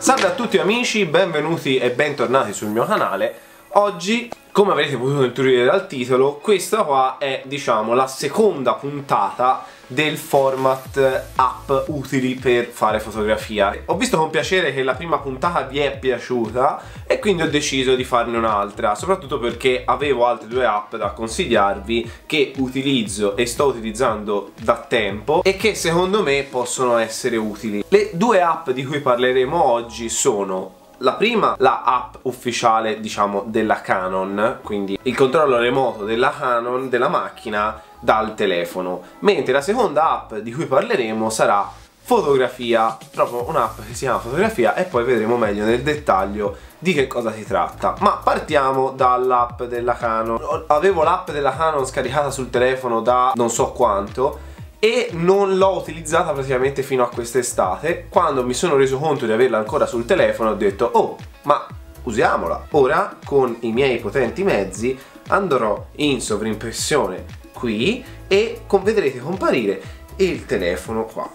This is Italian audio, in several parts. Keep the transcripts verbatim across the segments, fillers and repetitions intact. Salve a tutti amici, benvenuti e bentornati sul mio canale. Oggi, come avrete potuto intuire dal titolo, questa qua è, diciamo, la seconda puntata del format app utili per fare fotografia. Ho visto con piacere che la prima puntata vi è piaciuta e quindi ho deciso di farne un'altra, soprattutto perché avevo altre due app da consigliarvi che utilizzo e sto utilizzando da tempo e che secondo me possono essere utili. Le due app di cui parleremo oggi sono: la prima, la app ufficiale, diciamo, della Canon, quindi il controllo remoto della Canon, della macchina, dal telefono. Mentre la seconda app di cui parleremo sarà Fotografia, proprio un'app che si chiama Fotografia, e poi vedremo meglio nel dettaglio di che cosa si tratta. Ma partiamo dall'app della Canon. Avevo l'app della Canon scaricata sul telefono da non so quanto e non l'ho utilizzata praticamente fino a quest'estate. Quando mi sono reso conto di averla ancora sul telefono ho detto: oh, ma usiamola! Ora con i miei potenti mezzi andrò in sovrimpressione qui e vedrete comparire il telefono qua.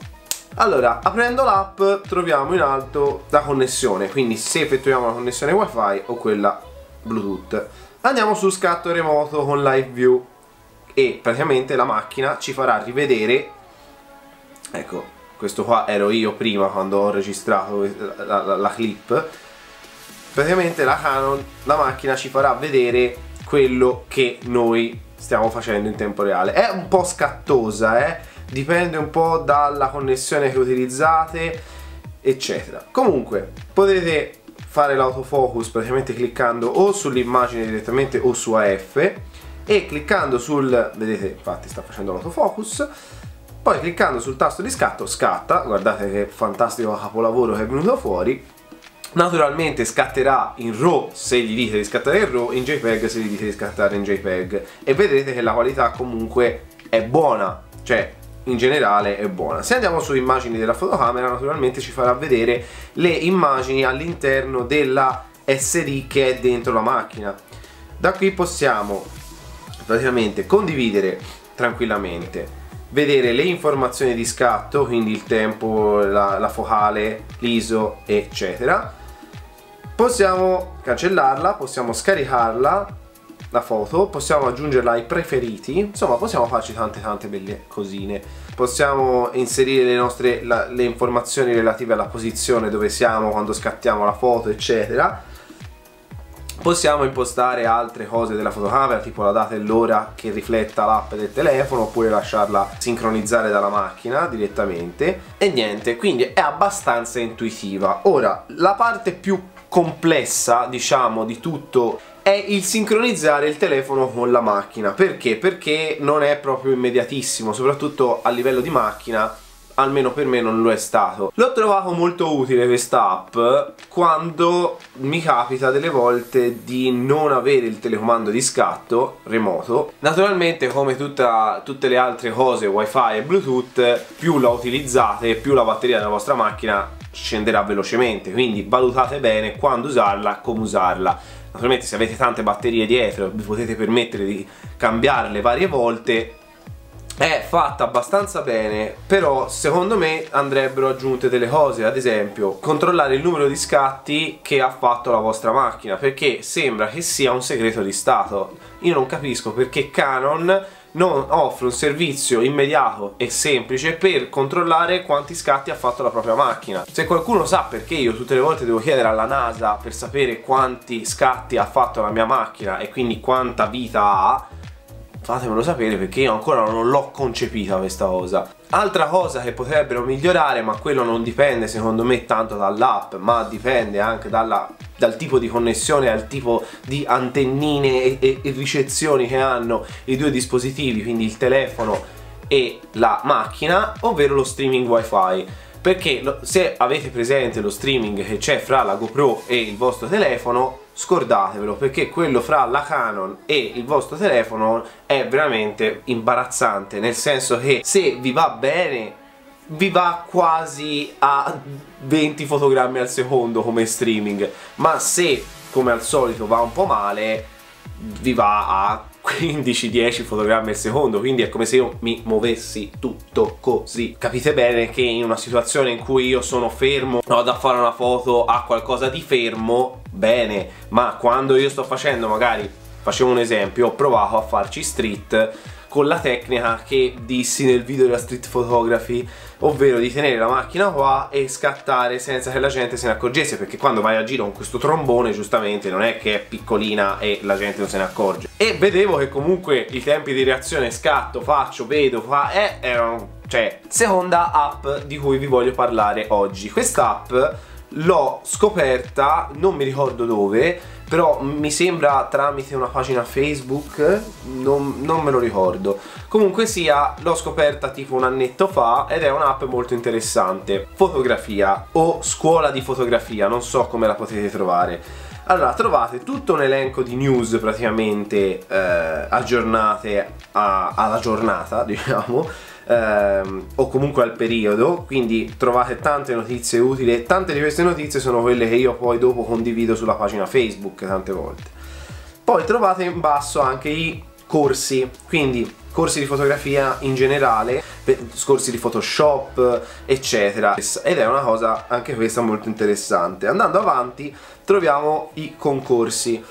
Allora, aprendo l'app troviamo in alto la connessione, quindi se effettuiamo la connessione wifi o quella bluetooth. Andiamo su scatto remoto con live view e praticamente la macchina ci farà rivedere, ecco, questo qua ero io prima quando ho registrato la, la, la, la clip. Praticamente la Canon, la macchina ci farà vedere quello che noi stiamo facendo in tempo reale. È un po' scattosa, eh? Dipende un po' dalla connessione che utilizzate, eccetera. Comunque potete fare l'autofocus praticamente cliccando o sull'immagine direttamente o su A F, e cliccando sul, vedete, infatti sta facendo l'autofocus, poi cliccando sul tasto di scatto scatta. Guardate che fantastico capolavoro che è venuto fuori. Naturalmente scatterà in RAW se gli dite di scattare in RAW, in JPEG se gli dite di scattare in JPEG, e vedrete che la qualità comunque è buona, cioè in generale è buona. Se andiamo su immagini della fotocamera, naturalmente ci farà vedere le immagini all'interno della S D che è dentro la macchina. Da qui possiamo praticamente condividere tranquillamente, vedere le informazioni di scatto, quindi il tempo, la, la focale, l'ISO, eccetera. Possiamo cancellarla, possiamo scaricarla la foto, possiamo aggiungerla ai preferiti, insomma possiamo farci tante tante belle cosine. Possiamo inserire le nostre la, le informazioni relative alla posizione dove siamo quando scattiamo la foto, eccetera. Possiamo impostare altre cose della fotocamera, tipo la data e l'ora che rifletta l'app del telefono, oppure lasciarla sincronizzare dalla macchina direttamente. E niente, quindi è abbastanza intuitiva. Ora, la parte più complessa, diciamo, di tutto è il sincronizzare il telefono con la macchina. Perché? Perché non è proprio immediatissimo, soprattutto a livello di macchina, almeno per me non lo è stato. L'ho trovato molto utile questa app quando mi capita delle volte di non avere il telecomando di scatto remoto. Naturalmente, come tutta, tutte le altre cose wifi e bluetooth, più la utilizzate più la batteria della vostra macchina scenderà velocemente, quindi valutate bene quando usarla, come usarla. Naturalmente se avete tante batterie dietro vi potete permettere di cambiarle varie volte. È fatta abbastanza bene, però secondo me andrebbero aggiunte delle cose, ad esempio controllare il numero di scatti che ha fatto la vostra macchina, perché sembra che sia un segreto di Stato. Io non capisco perché Canon non offre un servizio immediato e semplice per controllare quanti scatti ha fatto la propria macchina. Se qualcuno sa perché io tutte le volte devo chiedere alla NASA per sapere quanti scatti ha fatto la mia macchina e quindi quanta vita ha, fatemelo sapere, perché io ancora non l'ho concepita questa cosa. Altra cosa che potrebbero migliorare, ma quello non dipende secondo me tanto dall'app, ma dipende anche dalla, dal tipo di connessione, al tipo di antennine e, e, e ricezioni che hanno i due dispositivi, quindi il telefono e la macchina, ovvero lo streaming wifi. Perché lo, se avete presente lo streaming che c'è fra la GoPro e il vostro telefono, scordatevelo, perché quello fra la Canon e il vostro telefono è veramente imbarazzante, nel senso che se vi va bene vi va quasi a venti fotogrammi al secondo come streaming, ma se come al solito va un po' male vi va a quindici dieci fotogrammi al secondo, quindi è come se io mi muovessi tutto così. Capite bene che in una situazione in cui io sono fermo, ho da fare una foto a qualcosa di fermo, bene, ma quando io sto facendo, magari facevo un esempio, ho provato a farci street con la tecnica che dissi nel video della street photography, ovvero di tenere la macchina qua e scattare senza che la gente se ne accorgesse, perché quando vai a giro con questo trombone, giustamente, non è che è piccolina e la gente non se ne accorge. E vedevo che comunque i tempi di reazione, scatto, faccio, vedo, fa, eh, erano, cioè, seconda app di cui vi voglio parlare oggi. Quest'app l'ho scoperta, non mi ricordo dove, però mi sembra tramite una pagina Facebook, non, non me lo ricordo. Comunque sia, l'ho scoperta tipo un annetto fa ed è un'app molto interessante. Fotografia o scuola di fotografia, non so come la potete trovare. Allora, trovate tutto un elenco di news praticamente eh, aggiornate a, alla giornata, diciamo, ehm, o comunque al periodo, quindi trovate tante notizie utili e tante di queste notizie sono quelle che io poi dopo condivido sulla pagina Facebook tante volte. Poi trovate in basso anche i corsi, quindi corsi di fotografia in generale, corsi di Photoshop, eccetera, ed è una cosa anche questa molto interessante. Andando avanti troviamo i concorsi,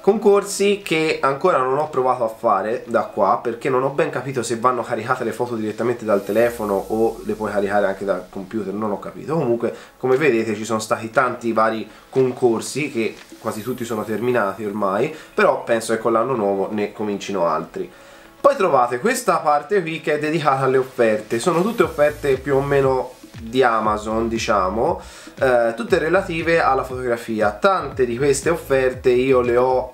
concorsi che ancora non ho provato a fare da qua perché non ho ben capito se vanno caricate le foto direttamente dal telefono o le puoi caricare anche dal computer, non ho capito. Comunque, come vedete, ci sono stati tanti vari concorsi che quasi tutti sono terminati ormai, però penso che con l'anno nuovo ne comincino altri. Poi trovate questa parte qui che è dedicata alle offerte, sono tutte offerte più o meno di Amazon, diciamo, eh, tutte relative alla fotografia. Tante di queste offerte io le ho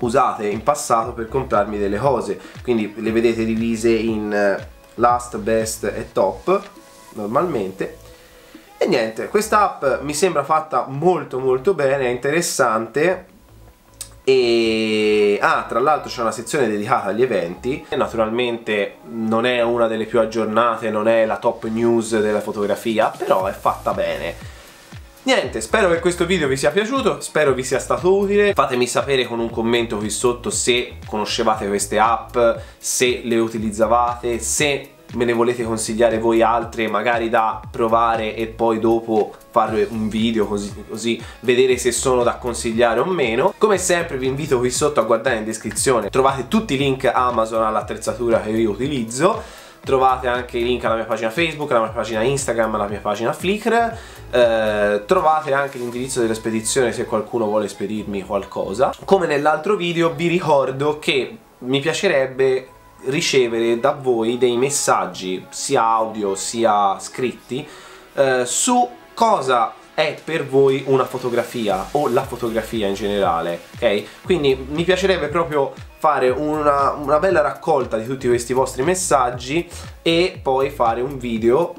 usate in passato per comprarmi delle cose, quindi le vedete divise in last, best e top normalmente. E niente, questa app mi sembra fatta molto molto bene, è interessante. E ah, tra l'altro c'è una sezione dedicata agli eventi. Naturalmente non è una delle più aggiornate, non è la top news della fotografia, però è fatta bene. Niente, spero che questo video vi sia piaciuto, spero vi sia stato utile. Fatemi sapere con un commento qui sotto se conoscevate queste app, se le utilizzavate, se me ne volete consigliare voi altre magari da provare e poi dopo fare un video così, così vedere se sono da consigliare o meno. Come sempre vi invito qui sotto a guardare in descrizione, trovate tutti i link Amazon all'attrezzatura che io utilizzo, trovate anche i link alla mia pagina Facebook, alla mia pagina Instagram, alla mia pagina Flickr, eh, trovate anche l'indirizzo della spedizione se qualcuno vuole spedirmi qualcosa. Come nell'altro video vi ricordo che mi piacerebbe ricevere da voi dei messaggi sia audio sia scritti eh, su cosa è per voi una fotografia o la fotografia in generale, ok? Quindi mi piacerebbe proprio fare una, una bella raccolta di tutti questi vostri messaggi e poi fare un video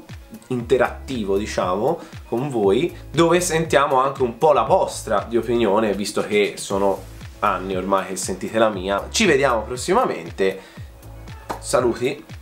interattivo, diciamo, con voi, dove sentiamo anche un po' la vostra di opinione, visto che sono anni ormai che sentite la mia. Ci vediamo prossimamente. Saluti.